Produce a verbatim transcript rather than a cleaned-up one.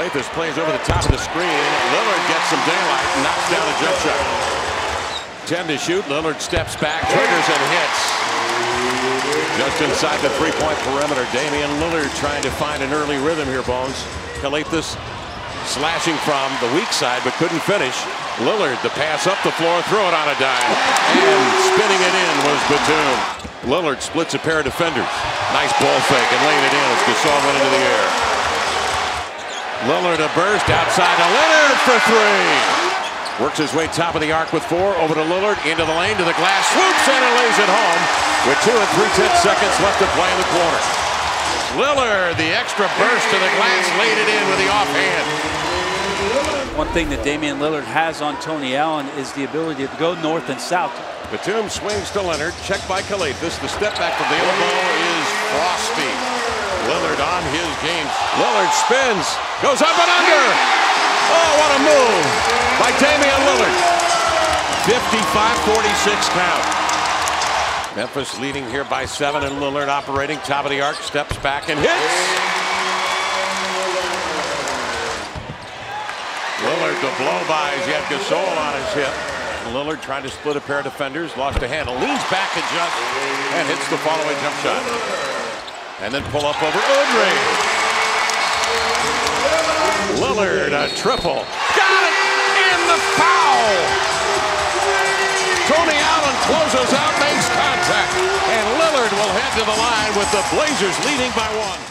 Kaleithas plays over the top of the screen. Lillard gets some daylight, knocks down a jump shot. ten to shoot. Lillard steps back, triggers and hits. Just inside the three-point perimeter. Damian Lillard trying to find an early rhythm here, Bones. Kaleithas slashing from the weak side, but couldn't finish. Lillard, the pass up the floor, threw it on a dime. And spinning it in was Batum. Lillard splits a pair of defenders. Nice ball fake and laying it in as Gasol went into the air. Lillard a burst outside to Leonard for three. Works his way top of the arc with four. Over to Lillard, into the lane, to the glass, swoops in and lays it home. With two and three-tenths seconds left to play in the quarter. Lillard, the extra burst to the glass, laid it in with the offhand. One thing that Damian Lillard has on Tony Allen is the ability to go north and south. Batum swings to Leonard, checked by Kaleithas. The step back from the elbow is frosty. Lillard on his game. Lillard spins, goes up and under. Oh, what a move by Damian Lillard. fifty-five forty-six count. Memphis leading here by seven, and Lillard operating top of the arc, steps back and hits. Lillard to blow bys, yet Gasol on his hip. Lillard trying to split a pair of defenders, lost a handle, leans back and jumps, and hits the following jump shot. And then pull up over Udrih. Lillard a triple. Got it! And the foul! Tony Allen closes out, makes contact. And Lillard will head to the line with the Blazers leading by one.